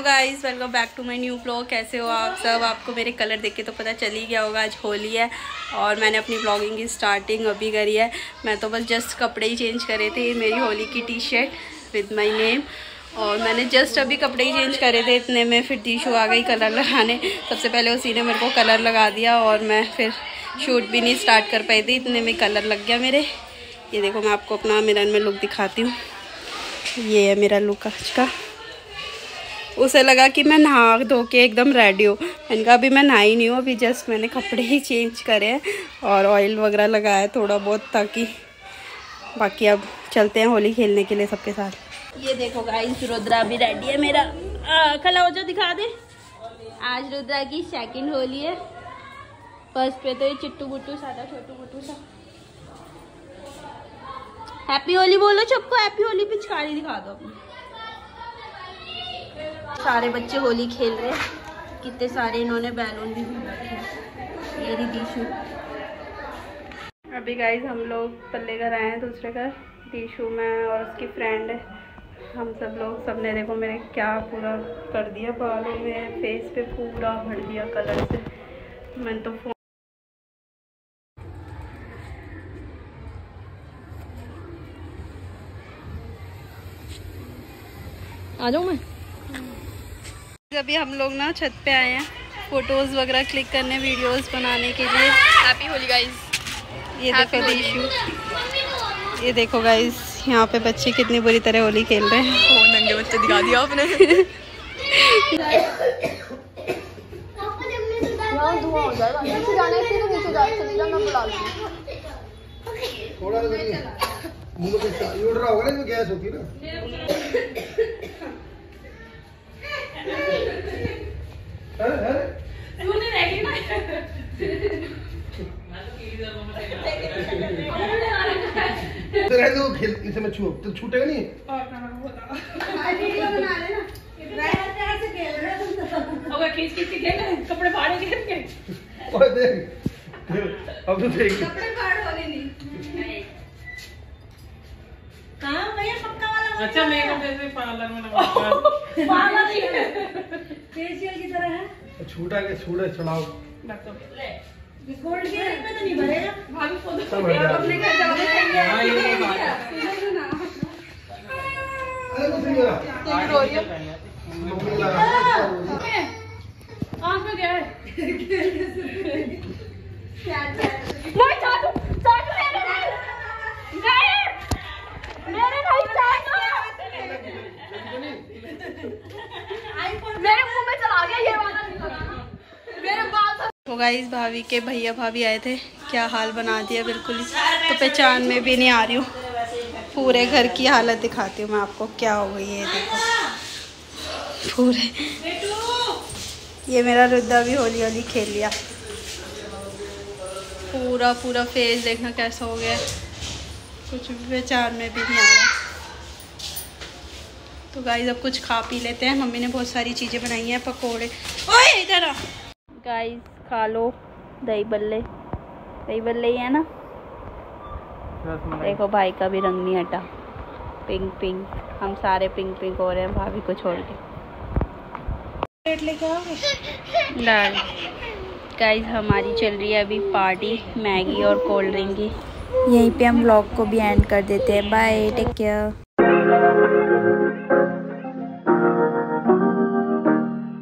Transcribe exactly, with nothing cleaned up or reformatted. Hello guys, welcome back to my new blog. कैसे हो आप सब? आपको मेरे कलर देख के तो पता चल ही गया होगा आज होली है और मैंने अपनी ब्लॉगिंग की स्टार्टिंग अभी करी है। मैं तो बस जस्ट कपड़े ही चेंज करे थे। ये मेरी होली की T shirt with my name, और मैंने जस्ट अभी कपड़े ही चेंज करे थे। इतने में फिर दीशु आ गई कलर लगाने। सबसे पहले उसी ने मेरे को कलर लगा दिया और मैं फिर शूट भी नहीं स्टार्ट कर पाई थी, इतने में कलर लग गया मेरे। ये देखो, मैं आपको अपना मिरर में लुक दिखाती हूँ। ये है मेरा लुक आज का। उसे लगा कि मैं नहा धो के एकदम रेडी हूँ। मैंने कहा अभी मैं नहाई नहीं हूँ, अभी जस्ट मैंने कपड़े ही चेंज करे हैं और ऑयल वगैरह लगाया थोड़ा बहुत, ताकि बाकी अब चलते हैं होली खेलने के लिए सबके साथ। ये देखो गाइस, रुद्रा भी रेडी है मेरा। आ, खला हो जाओ, दिखा दे। आज रुद्रा की सेकंड होली है। फर्स्ट पे तो ये चिट्टू गुट्टू सा था, छोटू गुट्टू सा। हैप्पी होली बोलो सबको, हैप्पी होली। पिचकारी दिखा दो अपनी। सारे बच्चे होली खेल रहे हैं, कितने सारे। इन्होंने बैलून भी रखे हैं। ये दीशु। अभी गाइज हम लोग पल्ले घर आए हैं, दूसरे घर। दीशु मैं और उसकी फ्रेंड, हम सब लोग। सबने देखो मेरे क्या पूरा कर दिया, बालों में, फेस पे पूरा भर दिया कलर से। मैंने तो फोन आ जाऊँ मैं। अभी हम लोग ना छत पे आए हैं फोटोज़ वगैरह क्लिक करने, वीडियोस बनाने के लिए। Happy Holi guys. ये देखो दीशु। ये देखो गाइस, यहाँ पे बच्चे कितनी बुरी तरह होली खेल रहे हैं। ओ नंगे बच्चे दिखा दिया आपने। तो छूटेगा नहीं। कपड़े फाड़े अब तो देख, कहाँ भैया पक्का वाला? अच्छा मेकअप जैसे पार्लर में पार्लर ही है, फेशियल की तरह है। छूटा के छूटे चढ़ाओ गोल्ड के पे तो नहीं भरेगा भाभी। फोटो अपने घर जाओगे। हां ये नहीं बात है। अरे कुछ नहीं हो रहा, तो रो रही है। आंख में गया है क्या? मैं चाटू चाटू मेरे भाई, मेरे भाई चाटू आईफोन मेरे मुंह में चला गया। ये वाला निकला मेरे बाल। तो गाइस भाभी के भैया भाभी आए थे, क्या हाल बना दिया, बिल्कुल तो पहचान में भी नहीं आ रही हूँ। पूरे घर की हालत दिखाती हूँ मैं आपको, क्या हो गई है देखो पूरे। ये मेरा रुद्रा भी होली होली खेल लिया। पूरा पूरा फेस देखना कैसा हो गया, कुछ भी पहचान में भी नहीं आ रहा। तो गाइस अब कुछ खा पी लेते हैं। मम्मी ने बहुत सारी चीज़ें बनाई हैं, पकौड़े। ओए इधर आ गाइस, खा लो दही बल्ले। दही बल्ले ही है ना। देखो भाई का भी रंग नहीं हटा, पिंक पिंक। हम सारे पिंक पिंक हो रहे हैं भाभी को छोड़ के। डाल गाइस, हमारी चल रही है अभी पार्टी मैगी और कोल्ड ड्रिंक की। यहीं पे हम व्लॉग को भी एंड कर देते हैं। Bye, take care.